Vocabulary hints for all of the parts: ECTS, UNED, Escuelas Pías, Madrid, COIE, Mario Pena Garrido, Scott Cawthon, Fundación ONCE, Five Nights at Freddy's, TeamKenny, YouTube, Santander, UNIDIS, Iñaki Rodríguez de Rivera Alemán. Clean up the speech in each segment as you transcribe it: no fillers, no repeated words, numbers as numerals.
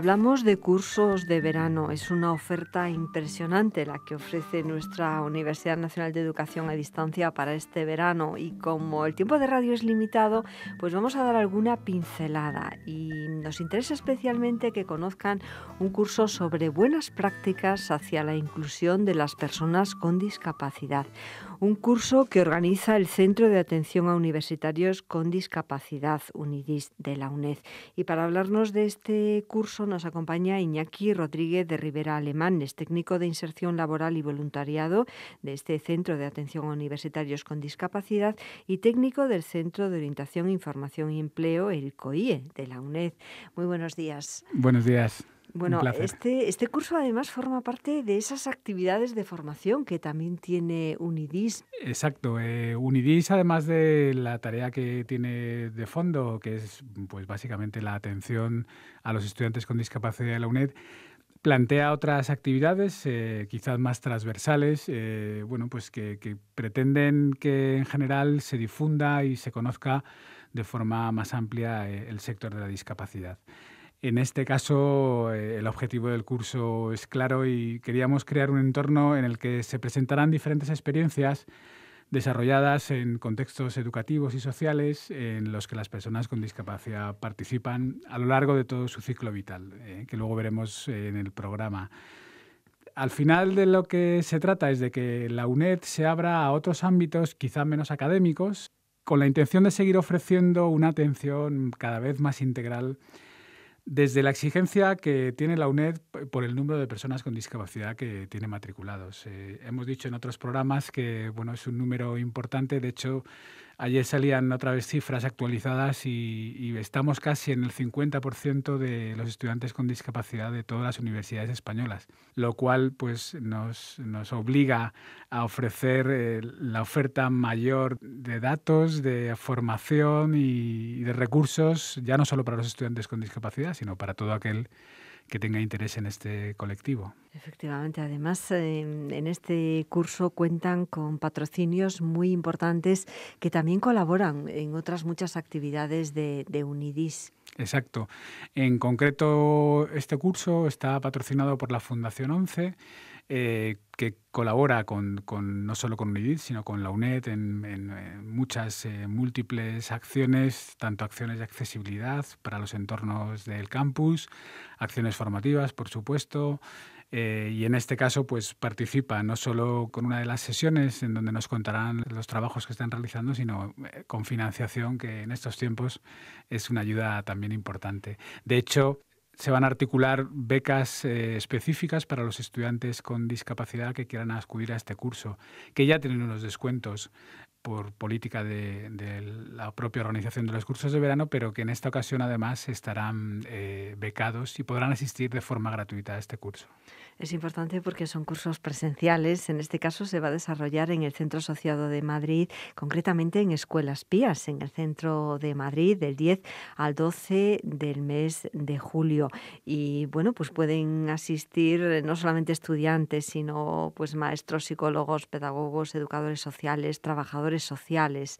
Hablamos de cursos de verano. Es una oferta impresionante la que ofrece nuestra Universidad Nacional de Educación a Distancia para este verano, y como el tiempo de radio es limitado, pues vamos a dar alguna pincelada, y nos interesa especialmente que conozcan un curso sobre buenas prácticas hacia la inclusión de las personas con discapacidad. Un curso que organiza el Centro de Atención a Universitarios con Discapacidad, UNIDIS, de la UNED. Y para hablarnos de este curso nos acompaña Iñaki Rodríguez de Rivera Alemán, es técnico de inserción laboral y voluntariado de este Centro de Atención a Universitarios con Discapacidad y técnico del Centro de Orientación, Información y Empleo, el COIE, de la UNED. Muy buenos días. Buenos días. Bueno, este curso además forma parte de esas actividades de formación que también tiene UNIDIS. Exacto. UNIDIS, además de la tarea que tiene de fondo, que es pues básicamente la atención a los estudiantes con discapacidad de la UNED, plantea otras actividades quizás más transversales, bueno, pues que pretenden que en general se difunda y se conozca de forma más amplia el sector de la discapacidad. En este caso, el objetivo del curso es claro y queríamos crear un entorno en el que se presentarán diferentes experiencias desarrolladas en contextos educativos y sociales en los que las personas con discapacidad participan a lo largo de todo su ciclo vital, que luego veremos en el programa. Al final, de lo que se trata es de que la UNED se abra a otros ámbitos quizá menos académicos, con la intención de seguir ofreciendo una atención cada vez más integral desde la exigencia que tiene la UNED por el número de personas con discapacidad que tiene matriculados. Hemos dicho en otros programas que bueno, es un número importante. De hecho, ayer salían otra vez cifras actualizadas y estamos casi en el 50% de los estudiantes con discapacidad de todas las universidades españolas, lo cual pues, nos obliga a ofrecer la oferta mayor de datos, de formación y de recursos, ya no solo para los estudiantes con discapacidad, sino para todo aquel que tenga interés en este colectivo. Efectivamente, además en este curso cuentan con patrocinios muy importantes que también colaboran en otras muchas actividades de UNIDIS. Exacto. En concreto, este curso está patrocinado por la Fundación ONCE, que colabora no solo con UNIDIS, sino con la UNED en muchas múltiples acciones, tanto acciones de accesibilidad para los entornos del campus, acciones formativas, por supuesto, y en este caso pues participa no solo con una de las sesiones en donde nos contarán los trabajos que están realizando, sino con financiación, que en estos tiempos es una ayuda también importante. De hecho, se van a articular becas específicas para los estudiantes con discapacidad que quieran acudir a este curso, que ya tienen unos descuentos por política de la propia organización de los cursos de verano, pero que en esta ocasión además estarán becados y podrán asistir de forma gratuita a este curso. Es importante porque son cursos presenciales. En este caso se va a desarrollar en el Centro Asociado de Madrid, concretamente en Escuelas Pías, en el centro de Madrid, del 10 al 12 del mes de julio. Y bueno, pues pueden asistir no solamente estudiantes, sino pues maestros, psicólogos, pedagogos, educadores sociales, trabajadores sociales,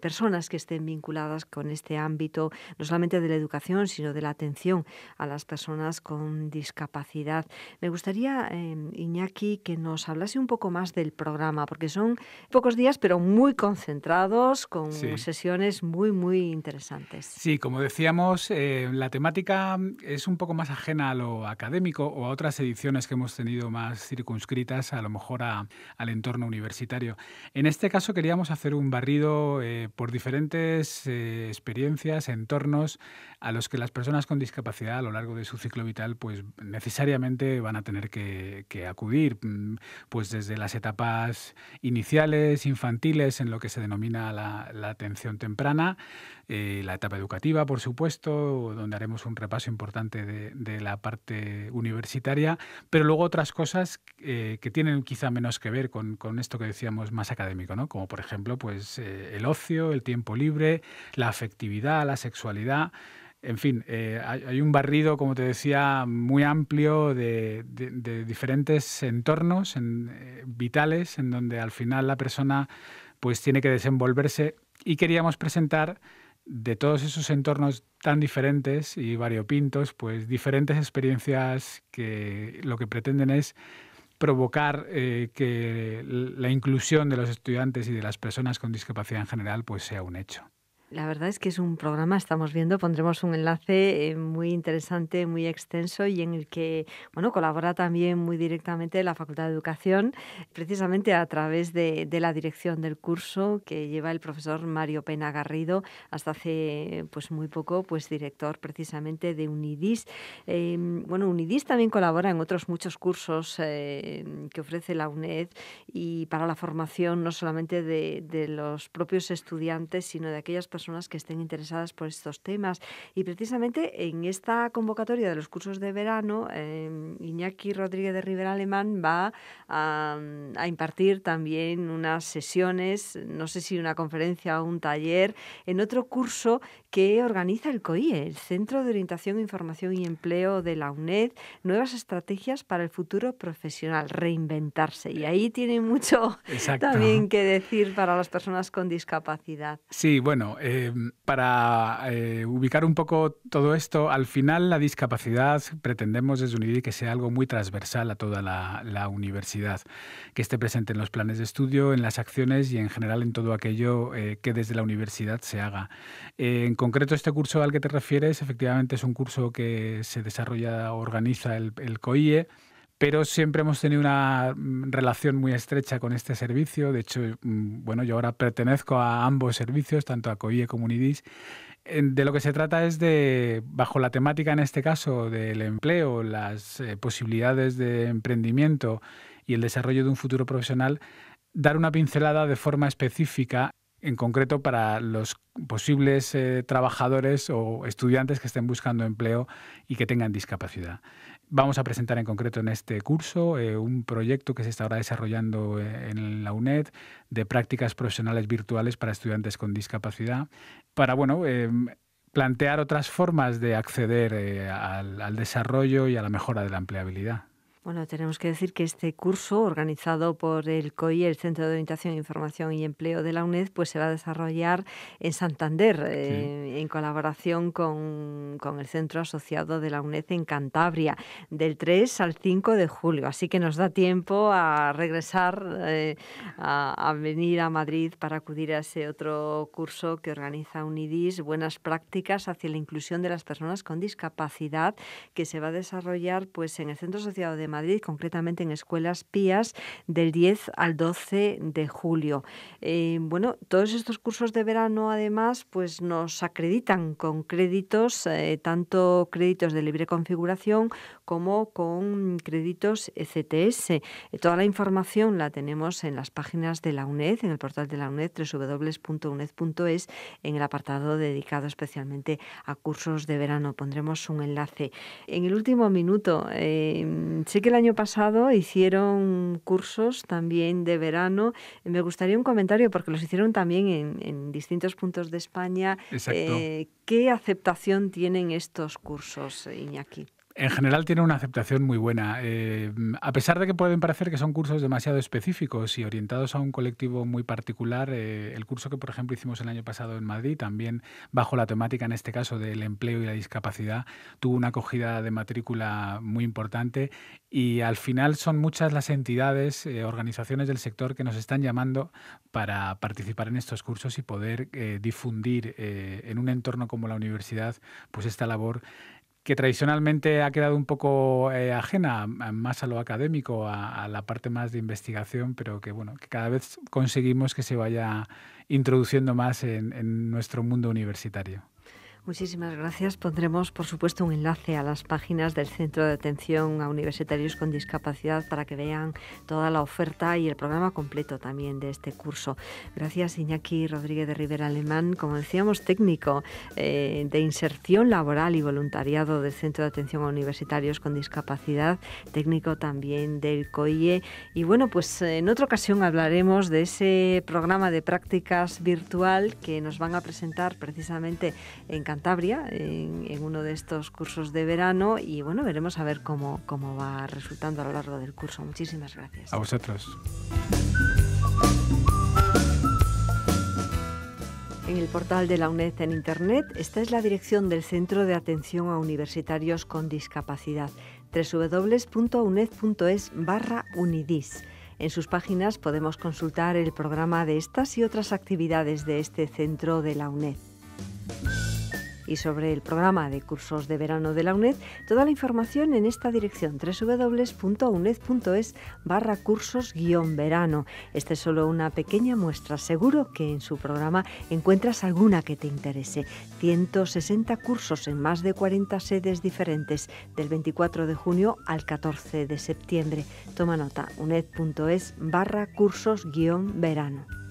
personas que estén vinculadas con este ámbito, no solamente de la educación, sino de la atención a las personas con discapacidad. Me gustaría, Iñaki, que nos hablase un poco más del programa, porque son pocos días, pero muy concentrados, con sesiones muy, muy interesantes. Sí, como decíamos, la temática es un poco más ajena a lo académico o a otras ediciones que hemos tenido más circunscritas, a lo mejor al entorno universitario. En este caso queríamos hacer un barrido por diferentes experiencias, entornos a los que las personas con discapacidad a lo largo de su ciclo vital pues necesariamente van a tener que acudir, pues desde las etapas iniciales, infantiles, en lo que se denomina la atención temprana, la etapa educativa, por supuesto, donde haremos un repaso importante de la parte universitaria, pero luego otras cosas que tienen quizá menos que ver con esto que decíamos más académico, ¿no? Como por ejemplo pues, el ocio, el tiempo libre, la afectividad, la sexualidad. En fin, hay un barrido, como te decía, muy amplio de diferentes entornos vitales en donde al final la persona pues, tiene que desenvolverse, y queríamos presentar de todos esos entornos tan diferentes y variopintos, pues diferentes experiencias que lo que pretenden es provocar que la inclusión de los estudiantes y de las personas con discapacidad en general pues sea un hecho. La verdad es que es un programa, estamos viendo, pondremos un enlace muy interesante, muy extenso y en el que bueno, colabora también muy directamente la Facultad de Educación, precisamente a través de la dirección del curso que lleva el profesor Mario Pena Garrido, hasta hace pues, muy poco pues, director precisamente de UNIDIS. Bueno, UNIDIS también colabora en otros muchos cursos que ofrece la UNED y para la formación no solamente de los propios estudiantes, sino de aquellas personas que estén interesadas por estos temas. Y precisamente en esta convocatoria de los cursos de verano, Iñaki Rodríguez de Rivera Alemán va a impartir también unas sesiones, no sé si una conferencia o un taller, en otro curso que organiza el COIE, el Centro de Orientación, Información y Empleo de la UNED, Nuevas Estrategias para el Futuro Profesional, Reinventarse. Y ahí tiene mucho también que decir para las personas con discapacidad. Sí, bueno, para ubicar un poco todo esto, al final la discapacidad pretendemos desde UNIDIS que sea algo muy transversal a toda la universidad, que esté presente en los planes de estudio, en las acciones y en general en todo aquello que desde la universidad se haga. En concreto, este curso al que te refieres, efectivamente es un curso que se desarrolla, organiza el COIE, pero siempre hemos tenido una relación muy estrecha con este servicio. De hecho, bueno, yo ahora pertenezco a ambos servicios, tanto a COIE como UNIDIS. De lo que se trata es de, bajo la temática en este caso del empleo, las posibilidades de emprendimiento y el desarrollo de un futuro profesional, dar una pincelada de forma específica, en concreto para los posibles trabajadores o estudiantes que estén buscando empleo y que tengan discapacidad. Vamos a presentar en concreto en este curso un proyecto que se está ahora desarrollando en la UNED de prácticas profesionales virtuales para estudiantes con discapacidad, para bueno, plantear otras formas de acceder al desarrollo y a la mejora de la empleabilidad. Bueno, tenemos que decir que este curso, organizado por el COIE, el Centro de Orientación, Información y Empleo de la UNED, pues se va a desarrollar en Santander, sí, en colaboración con el Centro Asociado de la UNED en Cantabria, del 3 al 5 de julio. Así que nos da tiempo a regresar, a venir a Madrid para acudir a ese otro curso que organiza UNIDIS, Buenas Prácticas hacia la Inclusión de las Personas con Discapacidad, que se va a desarrollar pues, en el Centro Asociado de Madrid, concretamente en Escuelas Pías, del 10 al 12 de julio. Bueno, todos estos cursos de verano, además, pues nos acreditan con créditos, tanto créditos de libre configuración como con créditos ECTS. Toda la información la tenemos en las páginas de la UNED, en el portal de la UNED, www.uned.es, en el apartado dedicado especialmente a cursos de verano. Pondremos un enlace. En el último minuto, sé que el año pasado hicieron cursos también de verano. Me gustaría un comentario, porque los hicieron también en distintos puntos de España. Exacto. ¿Qué aceptación tienen estos cursos, Iñaki? En general tienen una aceptación muy buena. A pesar de que pueden parecer que son cursos demasiado específicos y orientados a un colectivo muy particular, el curso que, por ejemplo, hicimos el año pasado en Madrid, también bajo la temática, en este caso, del empleo y la discapacidad, tuvo una acogida de matrícula muy importante y al final son muchas las entidades, organizaciones del sector que nos están llamando para participar en estos cursos y poder difundir en un entorno como la universidad pues esta labor que tradicionalmente ha quedado un poco ajena más a lo académico, a la parte más de investigación, pero que bueno, que cada vez conseguimos que se vaya introduciendo más en nuestro mundo universitario. Muchísimas gracias. Pondremos, por supuesto, un enlace a las páginas del Centro de Atención a Universitarios con Discapacidad para que vean toda la oferta y el programa completo también de este curso. Gracias, Iñaki Rodríguez de Rivera Alemán, como decíamos, técnico de inserción laboral y voluntariado del Centro de Atención a Universitarios con Discapacidad, técnico también del COIE. Y bueno, pues en otra ocasión hablaremos de ese programa de prácticas virtual que nos van a presentar precisamente en Cantabria, en uno de estos cursos de verano, y bueno, veremos a ver cómo va resultando a lo largo del curso. Muchísimas gracias. A vosotros. En el portal de la UNED en Internet, esta es la dirección del Centro de Atención a Universitarios con Discapacidad, www.uned.es/UNIDIS. En sus páginas podemos consultar el programa de estas y otras actividades de este centro de la UNED. Y sobre el programa de cursos de verano de la UNED, toda la información en esta dirección, www.uned.es/cursos-verano. Esta es solo una pequeña muestra. Seguro que en su programa encuentras alguna que te interese. 160 cursos en más de 40 sedes diferentes, del 24 de junio al 14 de septiembre. Toma nota, uned.es/cursos-verano.